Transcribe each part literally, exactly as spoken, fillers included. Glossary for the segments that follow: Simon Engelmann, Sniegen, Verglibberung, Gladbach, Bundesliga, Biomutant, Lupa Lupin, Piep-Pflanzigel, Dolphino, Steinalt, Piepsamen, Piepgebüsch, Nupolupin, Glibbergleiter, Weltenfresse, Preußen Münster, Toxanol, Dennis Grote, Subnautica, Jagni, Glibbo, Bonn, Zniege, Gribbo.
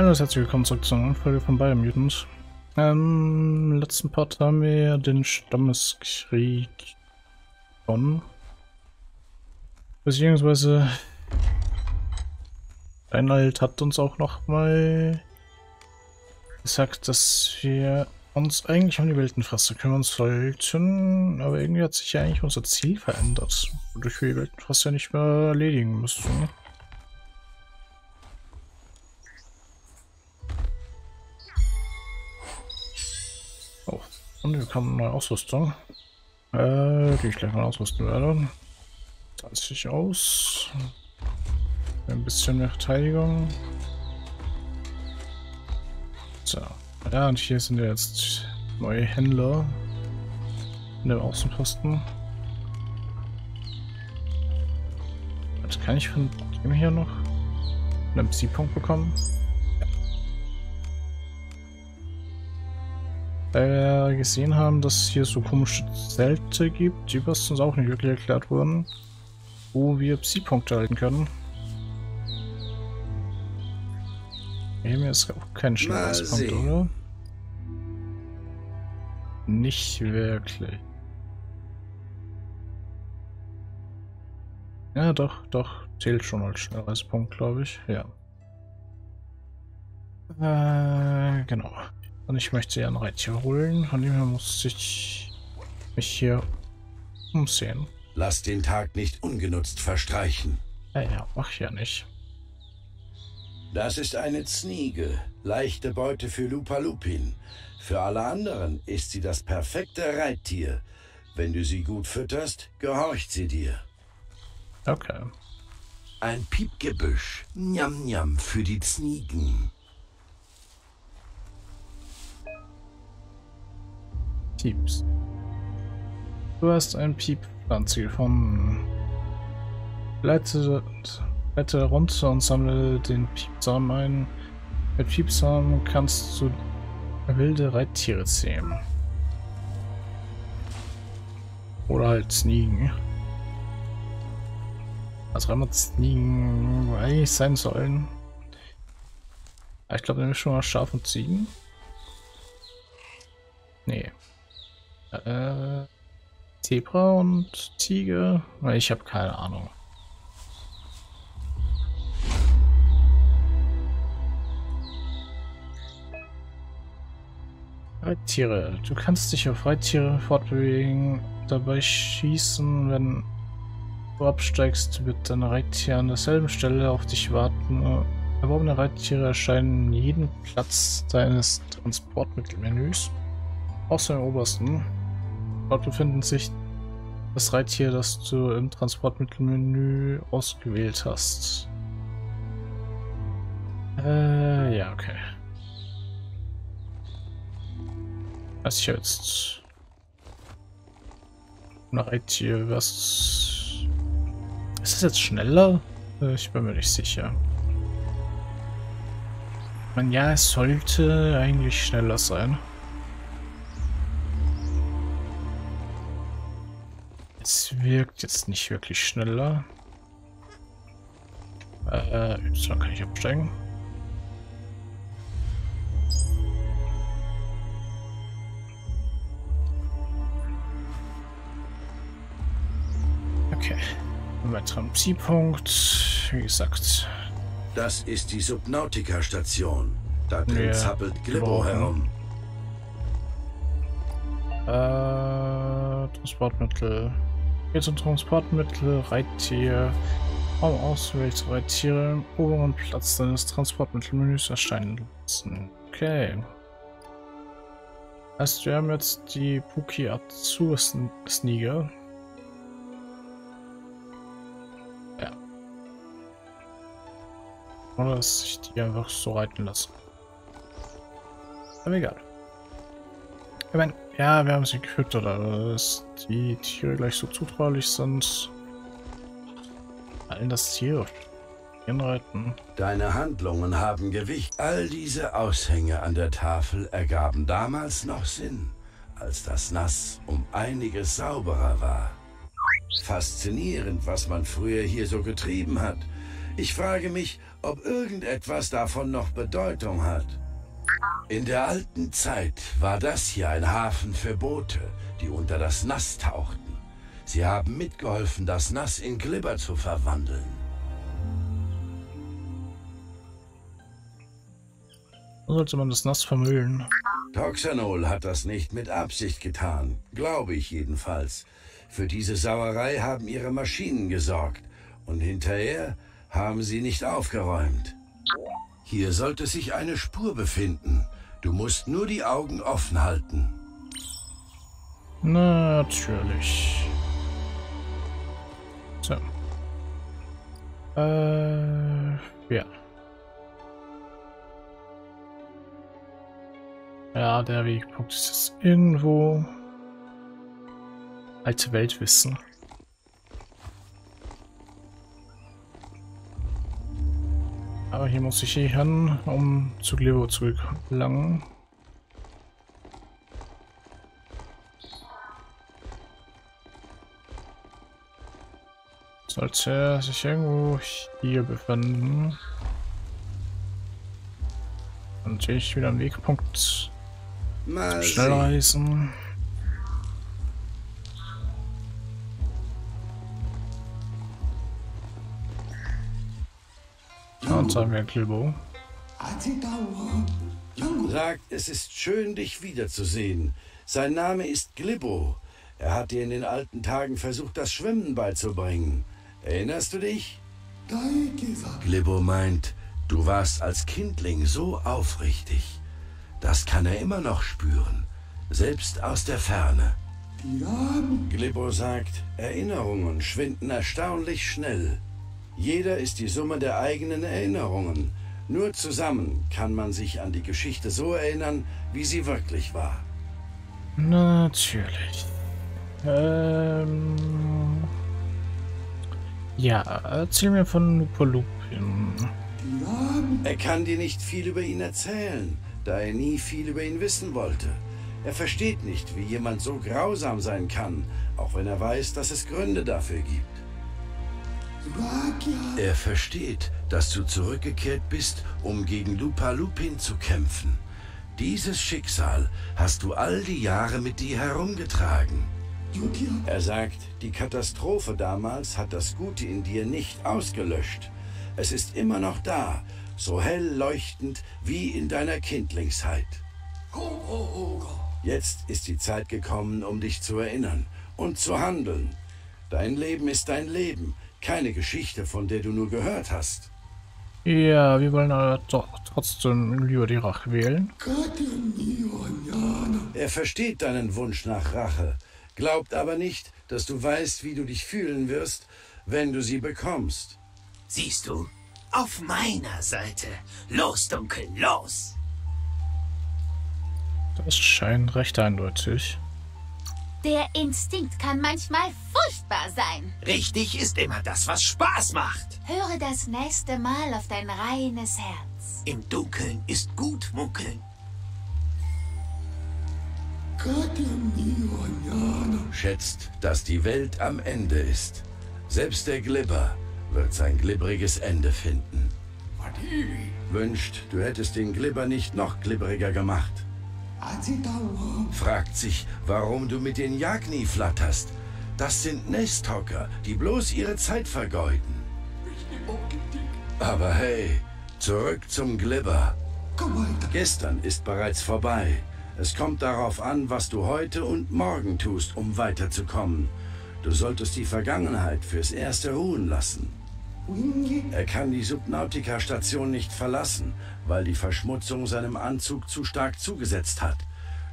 Hallo und herzlich willkommen zurück zu einer Folge von Biomutant. Ähm, im letzten Part haben wir den Stammeskrieg von beziehungsweise Steinalt hat uns auch nochmal gesagt, dass wir uns eigentlich um die Weltenfresse kümmern sollten, aber irgendwie hat sich ja eigentlich unser Ziel verändert, wodurch wir die Weltenfresse ja nicht mehr erledigen müssen. Oh, und wir bekommen eine neue Ausrüstung, äh, die ich gleich mal ausrüsten werde. zwanzig aus, ein bisschen mehr Verteidigung. So. Ja, und hier sind ja jetzt neue Händler in dem Außenposten. Was kann ich von dem hier noch einen M C-Punkt bekommen? Da ja. wir äh, gesehen haben, dass es hier so komische Zelte gibt, die was uns auch nicht wirklich erklärt wurden, wo wir P S I-Punkte erhalten können. Hier ist auch kein Schmerzpunkt, oder? Nicht wirklich. Ja, doch, doch. Zählt schon als Schmerzpunkt, glaube ich. Ja. Äh, genau. Und ich möchte ja einen Reittier holen. Von dem her muss ich mich hier umsehen. Lass den Tag nicht ungenutzt verstreichen. Ja, ja, mach ja nicht. Das ist eine Zniege, leichte Beute für Lupa Lupin. Für alle anderen ist sie das perfekte Reittier. Wenn du sie gut fütterst, gehorcht sie dir. Okay. Ein Piepgebüsch, njam njam für die Zniegen. Pieps. Du hast ein Piep-Pflanzigel von... Leite... Blätter runter und sammle den Piepsamen ein. Mit Piepsamen kannst du wilde Reittiere zähmen. Oder halt Sniegen. Also einmal Sniegen eigentlich sein sollen. Ich glaube, nämlich schon mal Schaf und Ziegen. Nee. Äh, Zebra und Ziege? Ich habe keine Ahnung. Reittiere. Du kannst dich auf Reittiere fortbewegen, dabei schießen. Wenn du absteigst, wird dein Reittier an derselben Stelle auf dich warten. Erworbene Reittiere erscheinen in jedem Platz deines Transportmittelmenüs, außer im obersten. Dort befinden sich das Reittier, das du im Transportmittelmenü ausgewählt hast. Äh, ja, okay. Was ich jetzt? Ein Reittier, was? Ist das jetzt schneller? Ich bin mir nicht sicher. Ich meine, ja, es sollte eigentlich schneller sein. Es wirkt jetzt nicht wirklich schneller. Äh, Y kann ich absteigen. Okay, ein weiterer Zielpunkt, wie gesagt. Das ist die Subnautica-Station. Da drin ja. zappelt Gribbo herum. Äh, Transportmittel. Geht zum Transportmittel, Reittier. Raum auswählt Reittiere im oberen Platz deines Transportmittelmenüs erscheinen lassen. Okay. Heißt, wir haben jetzt die Puki Azu Sniege. Oder dass ich die einfach so reiten lasse. Aber egal. Ich meine, ja, wir haben sie gefüttert, aber dass die Tiere gleich so zutraulich sind. Allen das Tier hinreiten. Deine Handlungen haben Gewicht. All diese Aushänge an der Tafel ergaben damals noch Sinn, als das Nass um einiges sauberer war. Faszinierend, was man früher hier so getrieben hat. Ich frage mich, ob irgendetwas davon noch Bedeutung hat. In der alten Zeit war das hier ein Hafen für Boote, die unter das Nass tauchten. Sie haben mitgeholfen, das Nass in Glibber zu verwandeln. Sollte man das Nass vermüllen? Toxanol hat das nicht mit Absicht getan, glaube ich jedenfalls. Für diese Sauerei haben ihre Maschinen gesorgt und hinterher haben sie nicht aufgeräumt. Hier sollte sich eine Spur befinden. Du musst nur die Augen offen halten. Natürlich. So. Äh, ja. Ja, der Wegpunkt ist jetzt irgendwo. Alte Weltwissen. Aber hier muss ich hier hin, um zu Glibbo zu gelangen. Sollte sich irgendwo hier befinden. Und hier ist wieder ein Wegpunkt. Mal schnell reisen. Und sagen wir Glibbo. Sagt, es ist schön, dich wiederzusehen. Sein Name ist Glibbo. Er hat dir in den alten Tagen versucht, das Schwimmen beizubringen. Erinnerst du dich? Glibbo meint, du warst als Kindling so aufrichtig. Das kann er immer noch spüren, selbst aus der Ferne. Glibbo sagt, Erinnerungen schwinden erstaunlich schnell. Jeder ist die Summe der eigenen Erinnerungen. Nur zusammen kann man sich an die Geschichte so erinnern, wie sie wirklich war. Natürlich. Ähm... Ja, erzähl mir von Nupolupin. Er kann dir nicht viel über ihn erzählen, da er nie viel über ihn wissen wollte. Er versteht nicht, wie jemand so grausam sein kann, auch wenn er weiß, dass es Gründe dafür gibt. Er versteht, dass du zurückgekehrt bist, um gegen Lupa Lupin zu kämpfen. Dieses Schicksal hast du all die Jahre mit dir herumgetragen. Er sagt, die Katastrophe damals hat das Gute in dir nicht ausgelöscht. Es ist immer noch da, so hell leuchtend wie in deiner Kindlingszeit. Jetzt ist die Zeit gekommen, um dich zu erinnern und zu handeln. Dein Leben ist dein Leben. Keine Geschichte, von der du nur gehört hast. Ja, wir wollen aber doch trotzdem lieber die Rache wählen. Er versteht deinen Wunsch nach Rache, glaubt aber nicht, dass du weißt, wie du dich fühlen wirst, wenn du sie bekommst. Siehst du, auf meiner Seite. Los, Dunkel, los! Das scheint recht eindeutig. Der Instinkt kann manchmal furchtbar sein. Richtig ist immer das, was Spaß macht. Höre das nächste Mal auf dein reines Herz. Im Dunkeln ist gut munkeln. Schätzt, dass die Welt am Ende ist. Selbst der Glibber wird sein glibberiges Ende finden. Wünscht, du hättest den Glibber nicht noch glibberiger gemacht. Fragt sich, warum du mit den Jagni flatterst. Das sind Nesthocker, die bloß ihre Zeit vergeuden. Aber hey, zurück zum Glibber. Gestern ist bereits vorbei. Es kommt darauf an, was du heute und morgen tust, um weiterzukommen. Du solltest die Vergangenheit fürs Erste ruhen lassen. Er kann die Subnautica-Station nicht verlassen, weil die Verschmutzung seinem Anzug zu stark zugesetzt hat.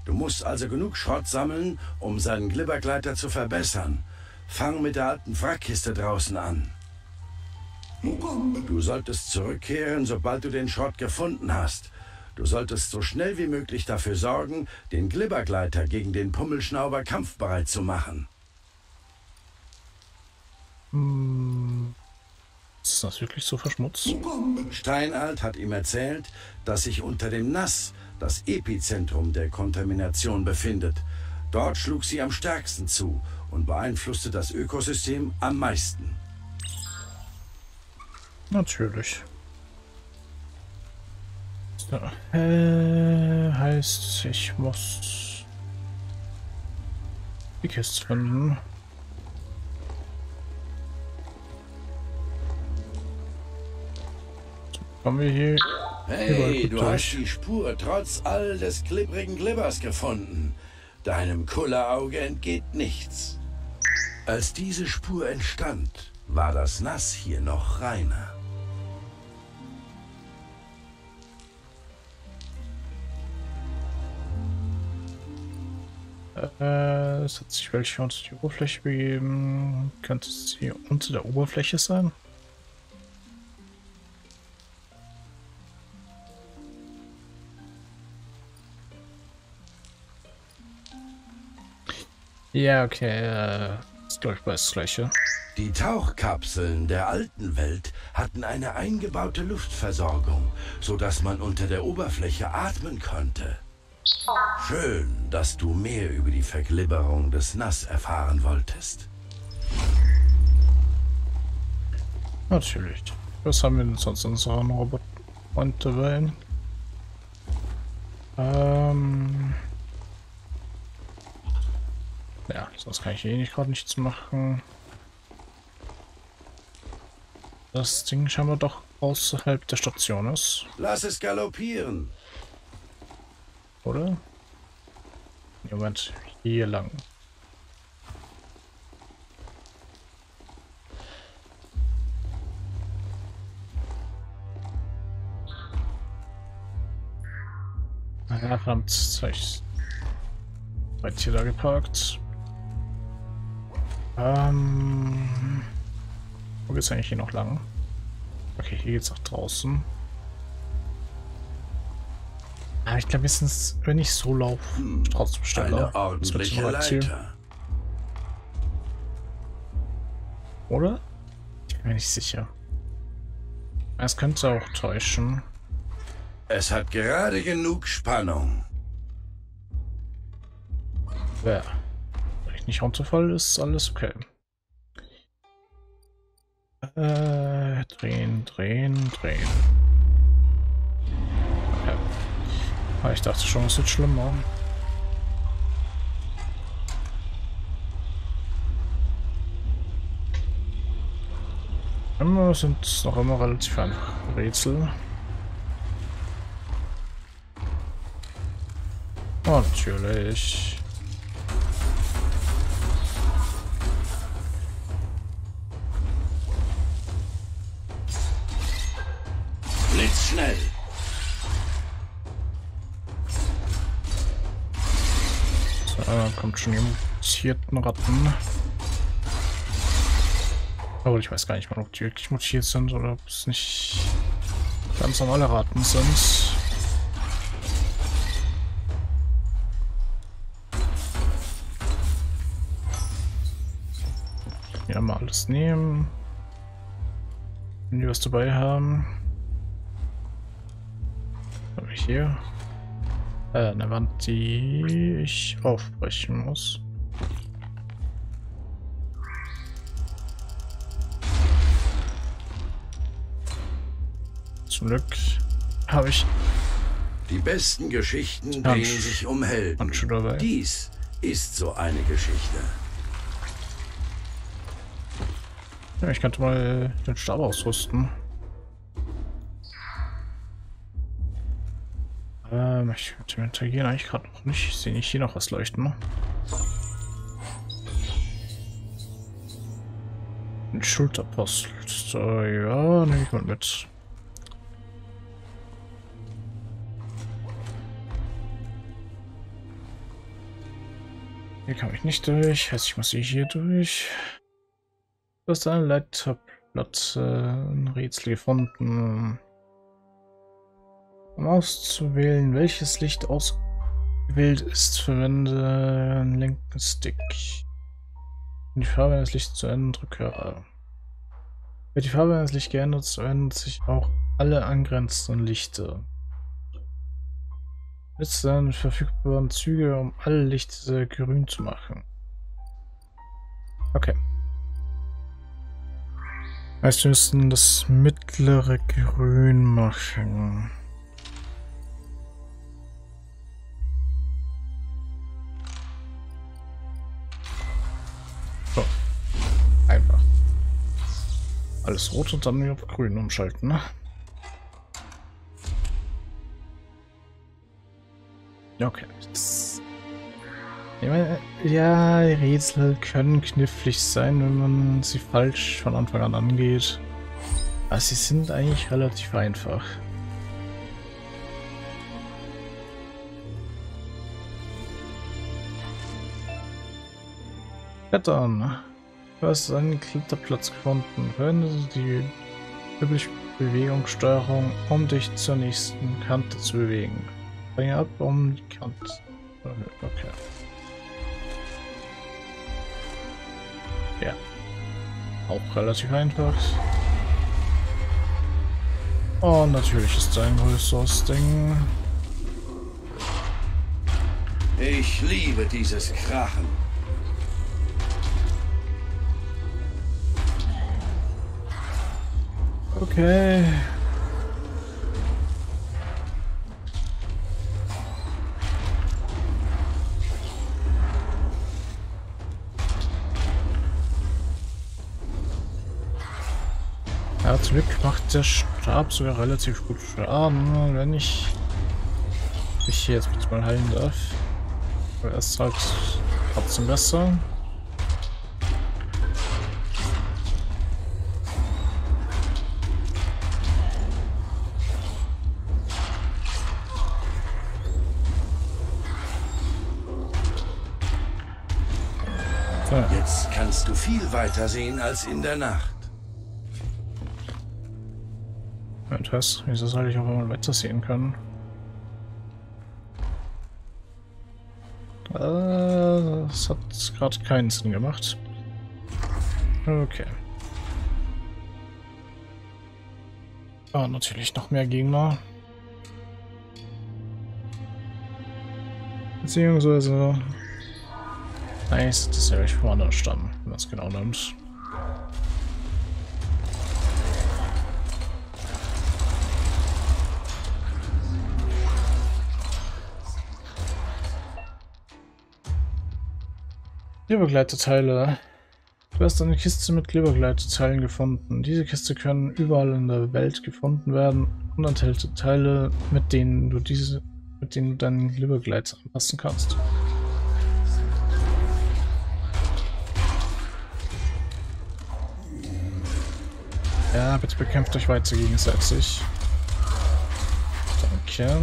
Du musst also genug Schrott sammeln, um seinen Glibbergleiter zu verbessern. Fang mit der alten Wrackkiste draußen an. Du solltest zurückkehren, sobald du den Schrott gefunden hast. Du solltest so schnell wie möglich dafür sorgen, den Glibbergleiter gegen den Pummelschnauzer kampfbereit zu machen. Hm. Ist das wirklich so verschmutzt? Steinalt hat ihm erzählt, dass sich unter dem Nass das Epizentrum der Kontamination befindet. Dort schlug sie am stärksten zu und beeinflusste das Ökosystem am meisten. Natürlich. So. Äh, heißt, ich muss die Kiste finden. Kommen wir hier. Hey, du hast die Spur trotz all des klipprigen Glibbers gefunden. Deinem Kullerauge entgeht nichts. Als diese Spur entstand, war das Nass hier noch reiner. Äh, es hat sich welche unter die Oberfläche begeben. Könnte es hier unter der Oberfläche sein? Ja, okay, äh, ist gleich bei das Gleiche. Die Tauchkapseln der alten Welt hatten eine eingebaute Luftversorgung, sodass man unter der Oberfläche atmen konnte. Schön, dass du mehr über die Verglibberung des Nass erfahren wolltest. Natürlich. Was haben wir denn sonst in unseren Robot und dabei? Ähm... Ja, sonst kann ich eh nicht gerade nichts machen. Das Ding schauen wir doch außerhalb der Station ist. Lass es galoppieren! Oder? Moment, hier lang. Ja, verdammt, Zeug. Weit hier da geparkt. Ähm, wo geht's eigentlich hier noch lang? Okay, hier geht's nach draußen. Ah, ich glaube, mindestens, wenn ich so laufe, hm, draußen bestelle. Oder? Ich bin mir nicht sicher. Es könnte auch täuschen. Es hat gerade genug Spannung. Wer? Ja. Nicht runterfallen, ist alles okay. Äh, drehen, drehen, drehen. Okay. Ich dachte schon, es wird schlimmer. Immer sind es noch immer relativ einfach Rätsel. Oh, natürlich. Schnell. So, kommt schon die mutierten Ratten. Obwohl, ich weiß gar nicht mal, ob die wirklich mutiert sind oder ob es nicht ganz normale Ratten sind. Ja, mal alles nehmen. Wenn die was dabei haben. Habe ich hier äh, eine Wand, die ich aufbrechen muss. Zum Glück habe ich die besten Geschichten, die denen sich umhelden. Dies ist so eine Geschichte. Ja, ich könnte mal den Stab ausrüsten. Ähm, ich könnte mit dem interagieren eigentlich gerade noch nicht. Ich sehe nicht hier noch was leuchten. Ein Schulterpost. So, ja, nehme ich mal mit. Hier kann ich nicht durch. Also ich muss hier durch. Du hast eine Leiterplatte, ein Rätsel gefunden. Um auszuwählen, welches Licht ausgewählt ist, verwende den linken Stick. Um die Farbe eines Lichts zu ändern, drücke A. Wird die Farbe eines Lichts geändert, so ändern sich auch alle angrenzenden Lichter. Nutze dann verfügbaren Züge, um alle Lichter grün zu machen. Okay. Heißt, wir müssen das mittlere Grün machen. So. Einfach. Alles rot und dann wieder auf grün umschalten, ne? Okay. Ich meine, ja, Rätsel können knifflig sein, wenn man sie falsch von Anfang an angeht. Aber sie sind eigentlich relativ einfach. Klettern. Du hast einen Kletterplatz gefunden. Verwende die übliche Bewegungssteuerung, um dich zur nächsten Kante zu bewegen. Bringe ab, um die Kante zu erhöhen. Okay. Ja. Auch relativ einfach. Und natürlich ist ein größeres Ding. Ich liebe dieses Krachen. Okay. Ja, zum Glück macht der Stab sogar relativ gut Schaden, wenn ich mich hier jetzt bitte mal heilen darf. Aber er ist halt trotzdem besser. Ja. Jetzt kannst du viel weiter sehen als in der Nacht. Und was? Wieso soll ich auch immer weiter sehen können? Äh, das hat gerade keinen Sinn gemacht. Okay. Ah, natürlich noch mehr Gegner. Beziehungsweise... Nice, das ist ja gleich vom anderen Stamm, wenn man es genau nimmt. Glibbergleiterteile. Du hast eine Kiste mit Glibbergleiterteilen gefunden. Diese Kiste können überall in der Welt gefunden werden und enthält Teile, mit denen du diese, mit denen du deinen Glibbergleiter anpassen kannst. Ja, bitte bekämpft euch weiter gegenseitig. Danke.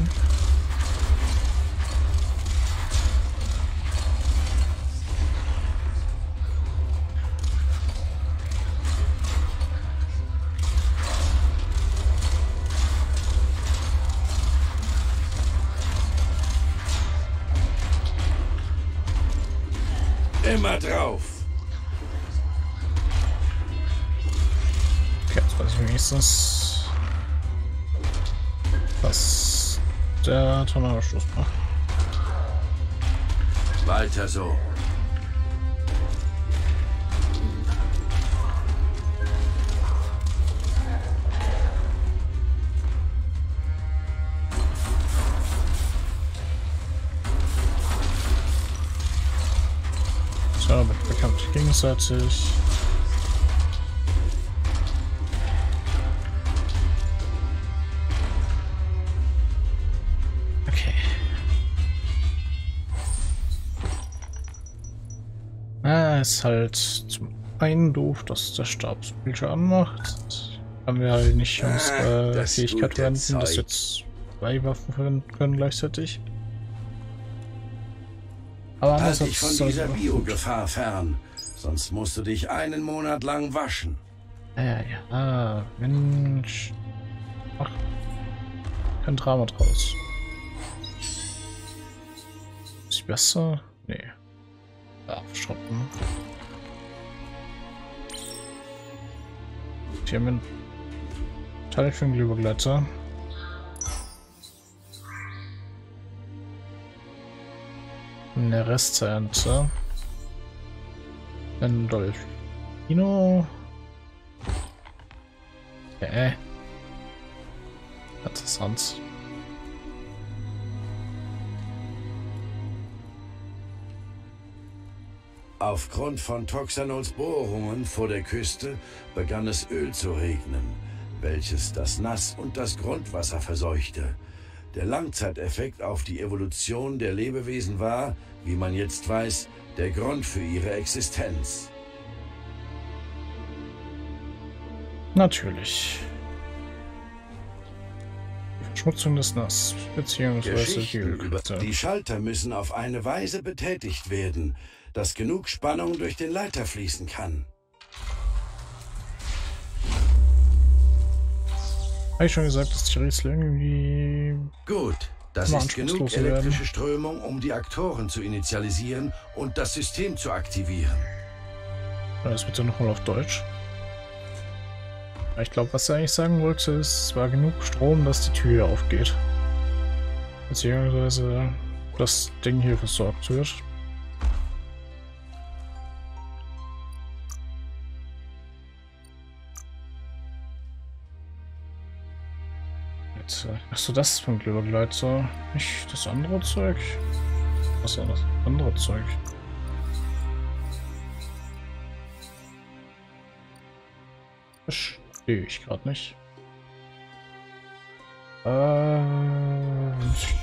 Immer drauf. Okay, jetzt weiß ich wenigstens, was der Tornadostoß macht. Weiter so. Gegenseitig. Okay. Ah, ist halt zum einen doof, dass der Stab so viel Schaden macht. Haben wir halt nicht unsere ah, Fähigkeit verwenden, dass wir jetzt zwei Waffen verwenden können gleichzeitig. Aber halt dich von dieser Biogefahr fern. Sonst musst du dich einen Monat lang waschen. Ja, ja, ja. Mensch. Ach. Kein Drama draus. Ist besser? Nee. Abschrotten. Hier haben wir einen Teil für den Glibbergleiter. Eine Resternte. Ein Dolphino. Okay. Interessant. Aufgrund von Toxanols Bohrungen vor der Küste begann es Öl zu regnen, welches das Nass- und das Grundwasser verseuchte. Der Langzeiteffekt auf die Evolution der Lebewesen war, wie man jetzt weiß, der Grund für ihre Existenz. Natürlich. Verschmutzung des Nass, beziehungsweise die Ölkette. Die Schalter müssen auf eine Weise betätigt werden, dass genug Spannung durch den Leiter fließen kann. Habe ich schon gesagt, dass die Rätsel irgendwie... Gut, das ist genug elektrische werden. Strömung, um die Aktoren zu initialisieren und das System zu aktivieren. Das bitte nochmal auf Deutsch. Ich glaube, was er eigentlich sagen wollte, ist, es war genug Strom, dass die Tür aufgeht. Beziehungsweise das Ding hier versorgt wird. Achso, das ist vom Glibbergleiter. Nicht das andere Zeug. Was war das andere Zeug? Verstehe ich gerade nicht. Ähm. Ich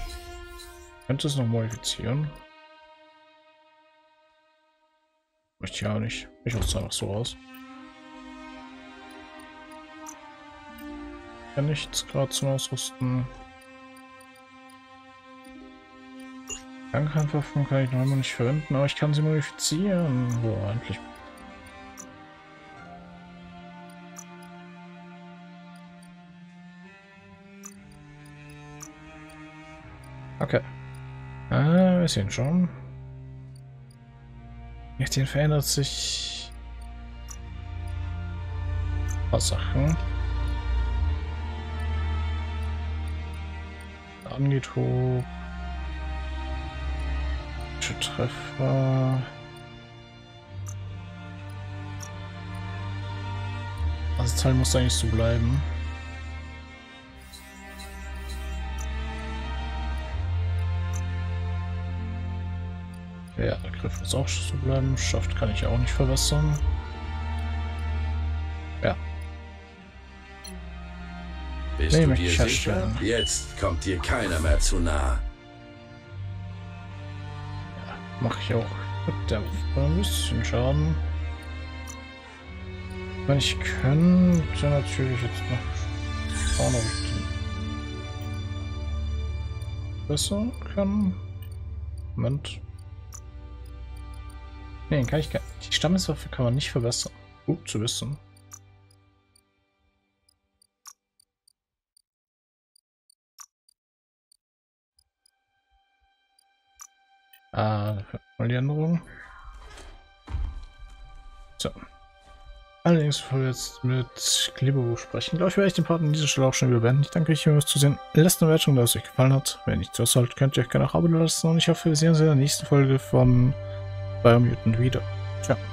könnte es noch modifizieren. Möchte ja nicht. Ich muss einfach so aus. Ja, nichts gerade zum Ausrüsten. Langkampfwaffen kann ich noch immer nicht verwenden, aber ich kann sie modifizieren. Boah, endlich. Okay. Ah, wir sehen schon. Mit denen verändert sich ein paar Sachen. Angeht hoch. Treffer. Also das Teil muss eigentlich so bleiben. Ja, der Griff muss auch so bleiben. Schaft kann ich auch nicht verbessern. Ja. Bist nee, du dir sicher? Jetzt kommt dir keiner mehr zu nah. Ja, mach ich auch. Der war ein bisschen Schaden. Wenn ich könnte, natürlich jetzt noch schauen, ob ich den besser kann. Moment. Nee, den kann ich gar nicht. Die Stammeswaffe kann man nicht verbessern. Gut zu wissen. Ah, mal die Änderung. So. Allerdings, bevor wir jetzt mit Glibbergleiter sprechen, glaube ich, werde ich den Part an dieser Stelle auch schon wieder beenden. Ich danke euch fürs Zusehen. Lasst eine Bewertung da, es euch gefallen hat. Wenn nicht so sollt, könnt ihr euch gerne auch Abo lassen. Und ich hoffe, wir sehen uns in der nächsten Folge von Biomutant wieder. Ciao.